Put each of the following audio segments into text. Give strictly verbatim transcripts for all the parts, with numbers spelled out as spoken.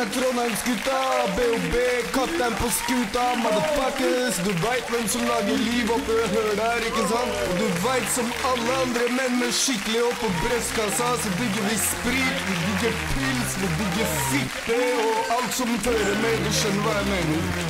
er Trondheimsgutta, B O B, katt dem på skuta, motherfuckers. Du veit hvem som lager liv oppe og hør der, ikke sant? Og du veit som alle andre menn, men skikkelig opp på brystkassa, så digger vi sprit, vi digger pils, vi digger fitte og alt som fører med, du skjønner hva jeg mener.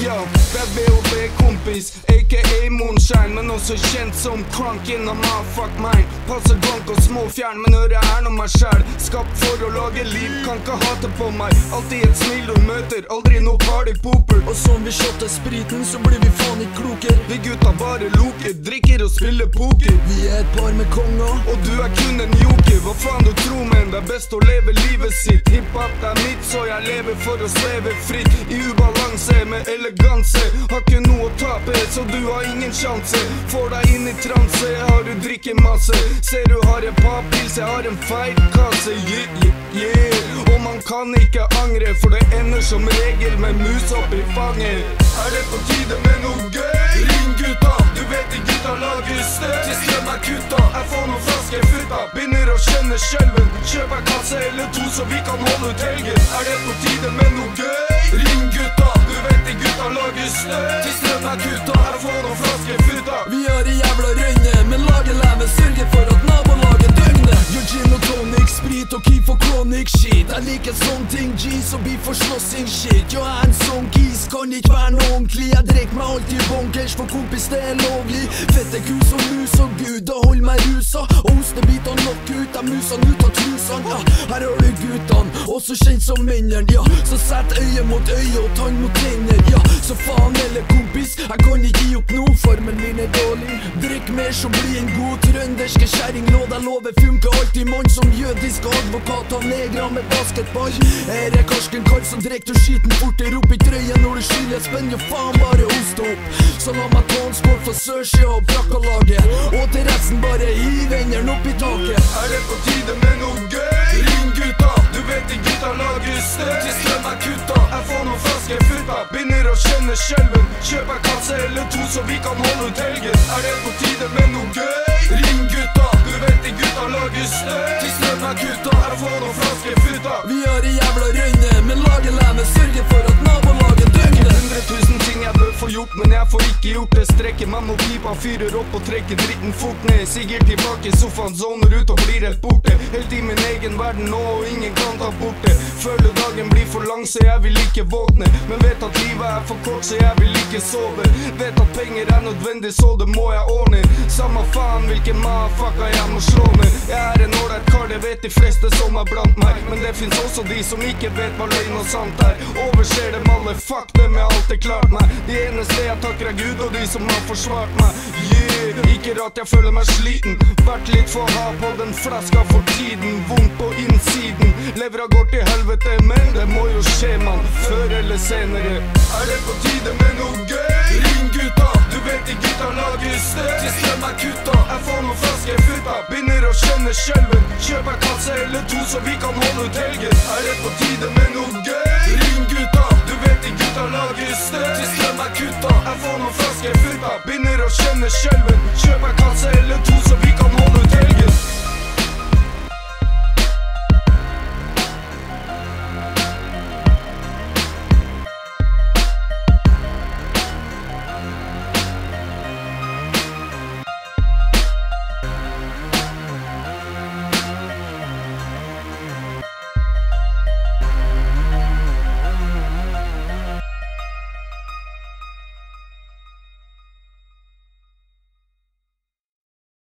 Ja, det er B O B kompis, a k a. Moonshine, men også kjent som Crank innan fuck mine. Passer drunk og småfjern, men øret er noe meg selv. Skapt for å lage liv, kan ikke hate på meg. Altid et snill du møter, aldri noe partypooper. Og som vi shotter spriten, så blir vi faen i kloker. Vi gutta bare loker, drikker og spiller poker. Vi er et par med konga, og du er kun en joker. Hva faen du tror, men det er best å leve livet sitt. Hip-hop er mitt, så jeg lever for å sveve fritt. I ubalanse med eleganse, har ikke noe å tape, så du har ingen sjanse. Får deg inn i transe, har du drikker masse. Ser du har en par pils, jeg har en feit kasse. Yeah, yeah, yeah. Og man kan ikke angre, for det ender som regel med mus opp i fanget. Er det på tide med noe gøy? Ring gutta, du vet de gutta lager støy. Til strøm er kutta, jeg får noen flasker futta. Begynner å skjønne skjelven, kjøp en kasse eller to så vi kan holde ut helgen. Er det på tide med noe gøy? Ring gutta, du vet de gutta lager støy. Til strøm er kutta, jeg får noen flasker futta. Vi er i jævla røyne, men lager læven sørger for at nabolaget døgnet. Gjør gin og tonic, sprit og keef og chronic shit. Jeg liker sånne ting, G's og beef og slåssing shit. Jeg er en sånn gis, kan ikke være noe ordentlig. Jeg drek meg alltid bonkers, for kompis det er lovlig. Fette kus og mus og gud, da hold meg rusa. Og ostebit og nok ut, jeg musene ut av trusene. Ja, her har du guttene, også kjent som mennene. Ja, så sett øye mot øye og tann mot tenner. Ja, så faen eller kompis, jeg kan ikke gi opp noe, formen min er dårlig. Drikk mer så bli en god trønderske kjæring. Lå deg love, funker alltid mann som jødisk advokat av negra med basketball. Her er Karsten Karlsson, drek du skiten forter opp i trøyen når du skylder spenn. Jo faen bare ost opp, så la meg ta en sport for Sørsjø og brakkalaget. Og til resten bare hiv henderen opp i taket. Er det på tide med noe gøy? Ring gutta, du vet de gutta lager støy. Til strøm er kutta, jeg får noen flasker futta. Begynner å skjønne skjelven, kjøp en kasse eller to så vi kan holde ut helgen. Er det på tide med noe gøy? Ring gutta, du vet de gutta lager støy. Til strøm er kutta, jeg får noen flasker futta. Vi er i jævla røyne, men lager læven sørger for at nabolaget døgnet. Hundre tusen ting jeg bør få gjort, men jeg får ikke gjort det. Strekker meg mot pipa, fyrer opp og trekker dritten fort ned. Sigger tilbake i sofaen, zoner ut og blir helt borte. Helt i min egen verden nå, og ingen kan ta bort det. Føler dagen blir for lang, så jeg vil ikke våkne. Men vet at livet er for kort, så jeg vil ikke sove. Vet at penger er nødvendig, så det må jeg ordne. Samme faen hvilken motherfucker jeg må slå med. Jeg er en ålreit kar, det vet de fleste som er blant meg. Men det finnes også de som ikke vet hva løgn og sant er. Overser dem alle, fuck dem, jeg har alltid klart meg. Det eneste jeg takker er Gud og de som har forsvart meg. Yeah, ikke rart jeg føler meg sliten. Vært litt for hard på den flaska for tiden. Vondt på innsiden, levra går til helvete. Men det må jo skje man, før eller senere. Er det på tide med noe gøy? Ring gutta, du vet de gutta lager støy. Til strøm er kutta, jeg får noen flasker futta. Begynner å skjønne skjelven, kjøp en kasse eller to så vi kan holde ut helgen. Er det på tide med